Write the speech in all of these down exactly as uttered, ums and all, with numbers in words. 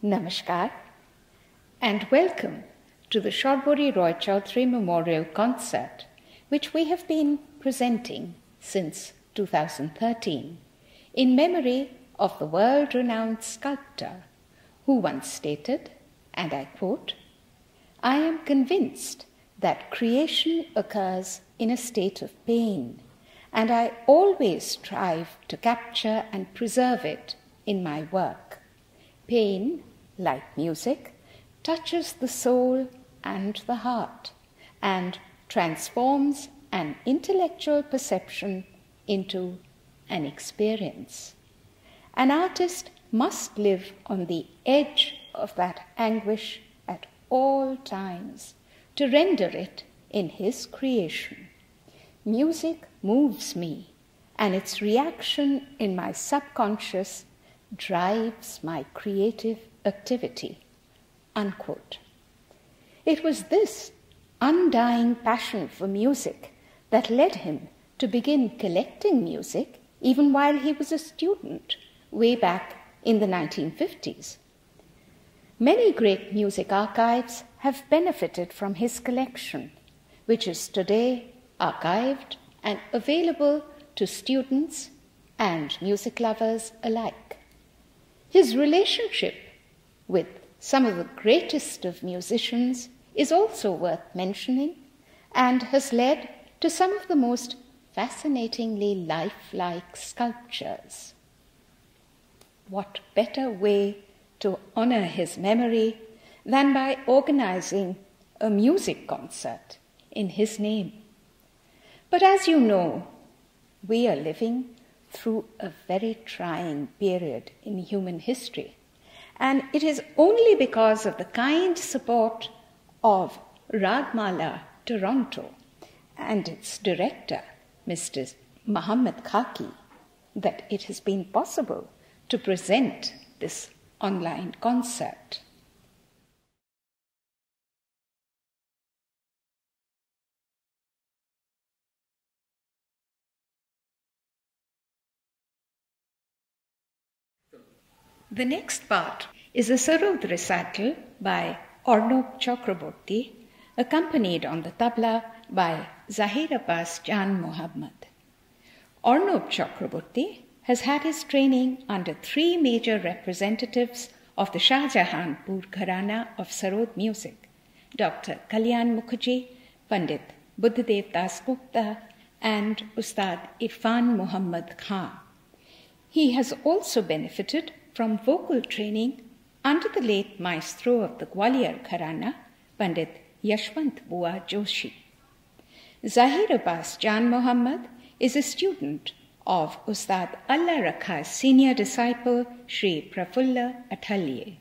Namaskar and welcome to the Sarbari Roy Chowdhury Memorial Concert, which we have been presenting since two thousand thirteen in memory of the world-renowned sculptor who once stated, and I quote, "I am convinced that creation occurs in a state of pain, and I always strive to capture and preserve it in my work. Pain, like music, touches the soul and the heart and transforms an intellectual perception into an experience. An artist must live on the edge of that anguish at all times to render it in his creation. Music moves me, and its reaction in my subconscious drives my creative activity," unquote. It was this undying passion for music that led him to begin collecting music even while he was a student way back in the nineteen fifties. Many great music archives have benefited from his collection, which is today archived and available to students and music lovers alike. His relationship with some of the greatest of musicians is also worth mentioning and has led to some of the most fascinatingly lifelike sculptures. What better way to honor his memory than by organizing a music concert in his name? But as you know, we are living through a very trying period in human history, and it is only because of the kind support of Raag-Mala Toronto and its director, Mister Mohammed Khaki, that it has been possible to present this online concert. The next part is a Sarod recital by Arnab Chakrabarty, accompanied on the tabla by Zaheer Abbas Janmohamed. Arnab Chakrabarty has had his training under three major representatives of the Shah Jahanpur Gharana of Sarod music, Doctor Kalyan Mukherjee, Pandit Buddhadev Das Gupta, and Ustad Irfan Muhammad Khan. He has also benefited from vocal training under the late maestro of the Gwalior Gharana, Pandit Yashwant Bua Joshi. Zaheer Abbas Janmohamed is a student of Ustad Allah Rakha's senior disciple, Shri Prafulla Athalie.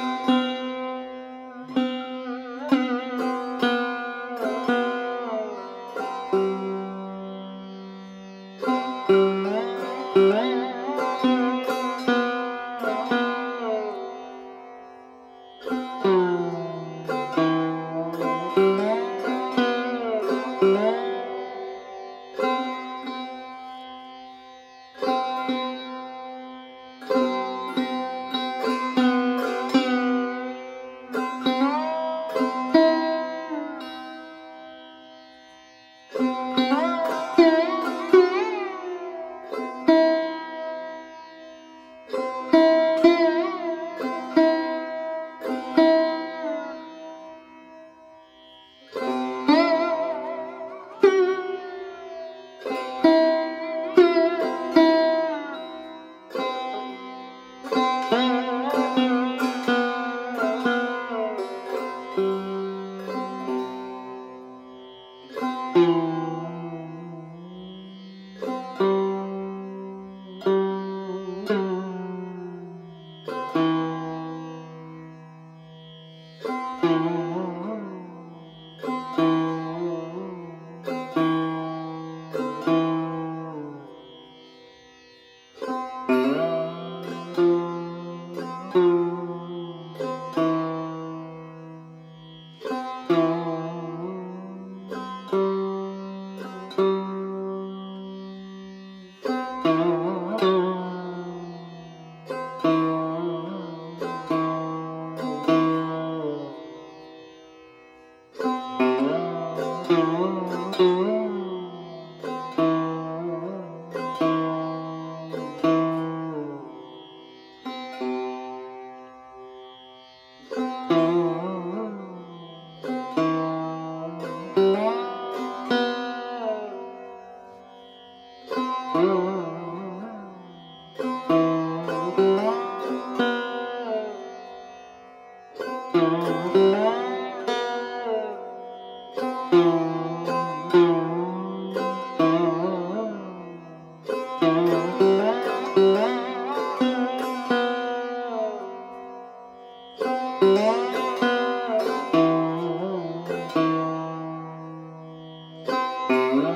Thank you. Thank you.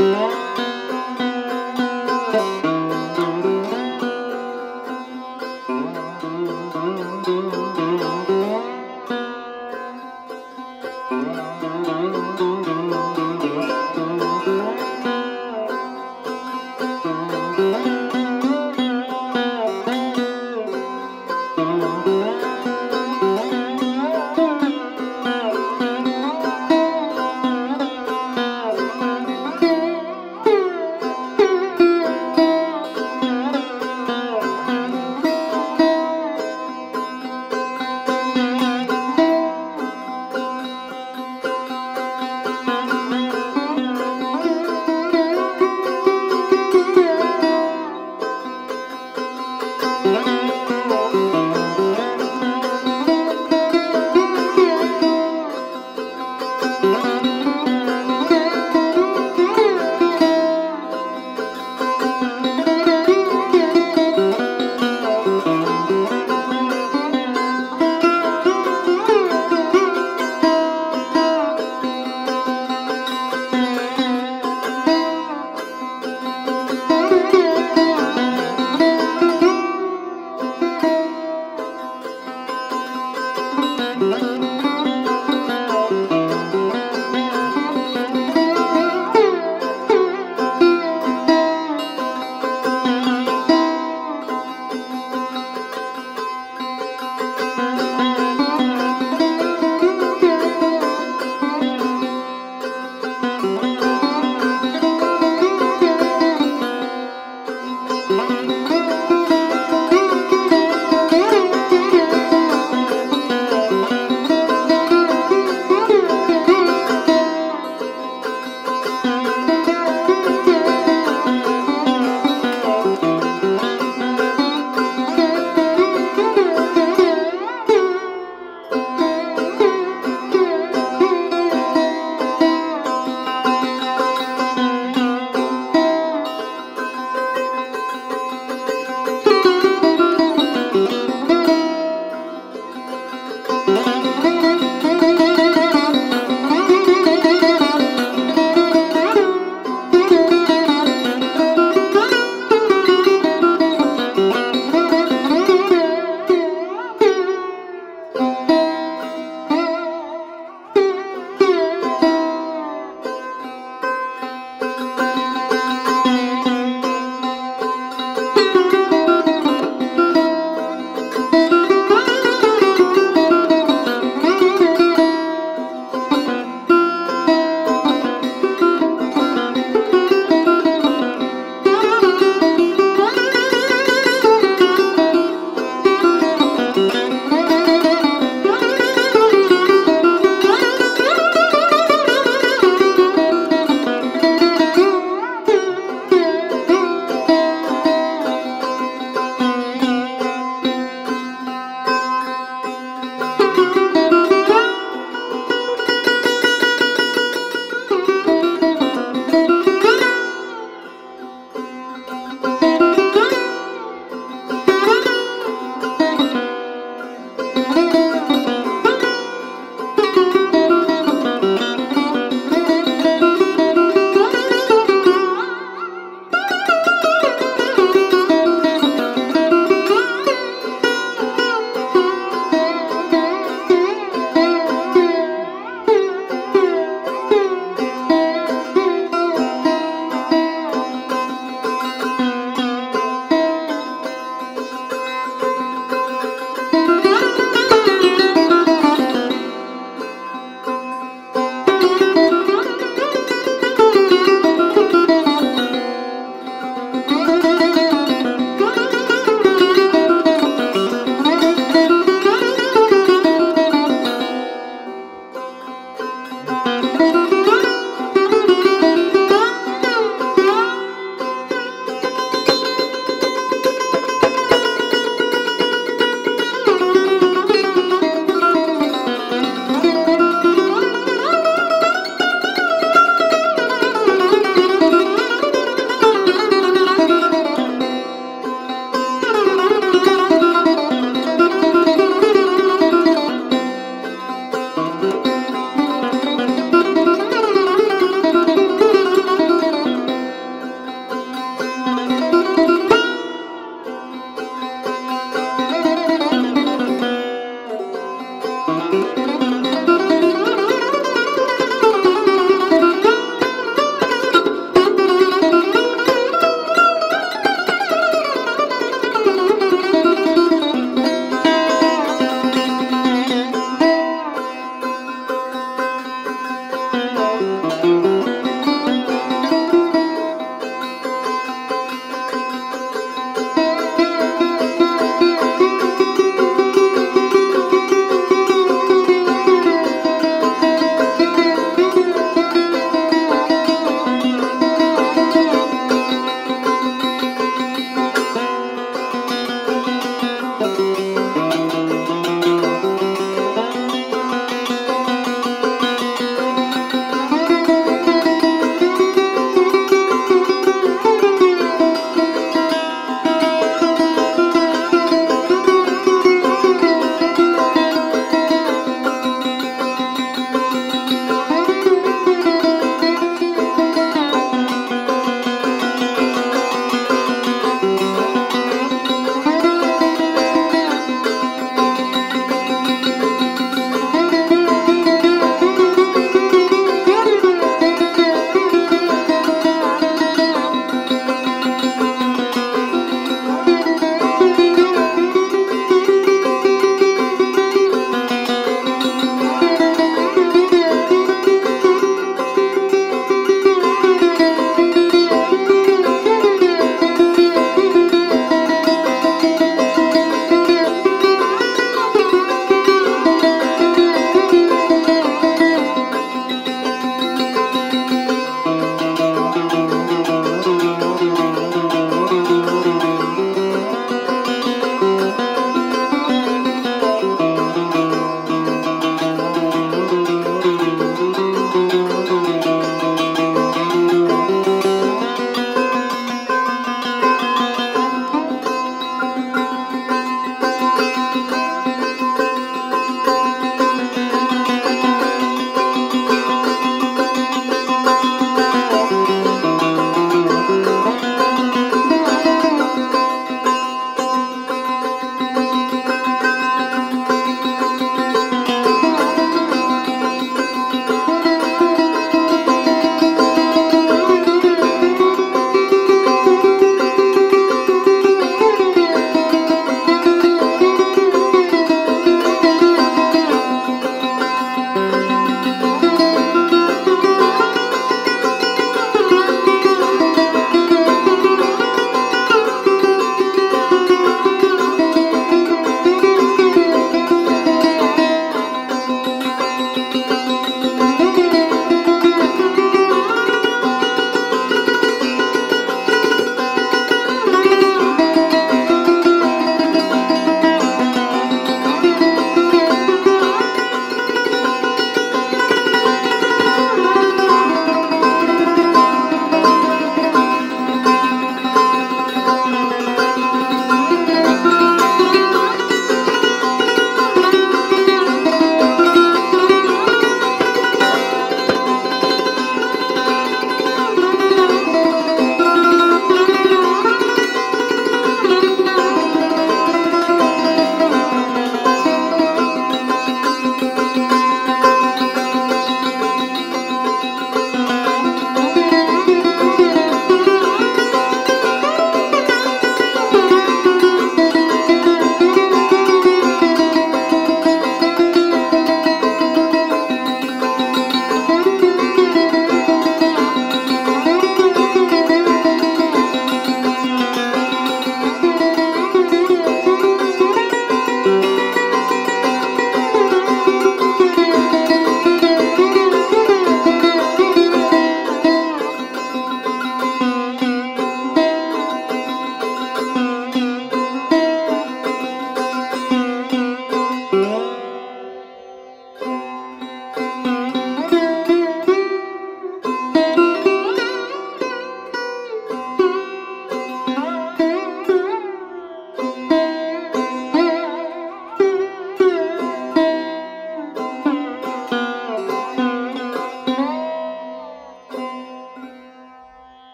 Yeah.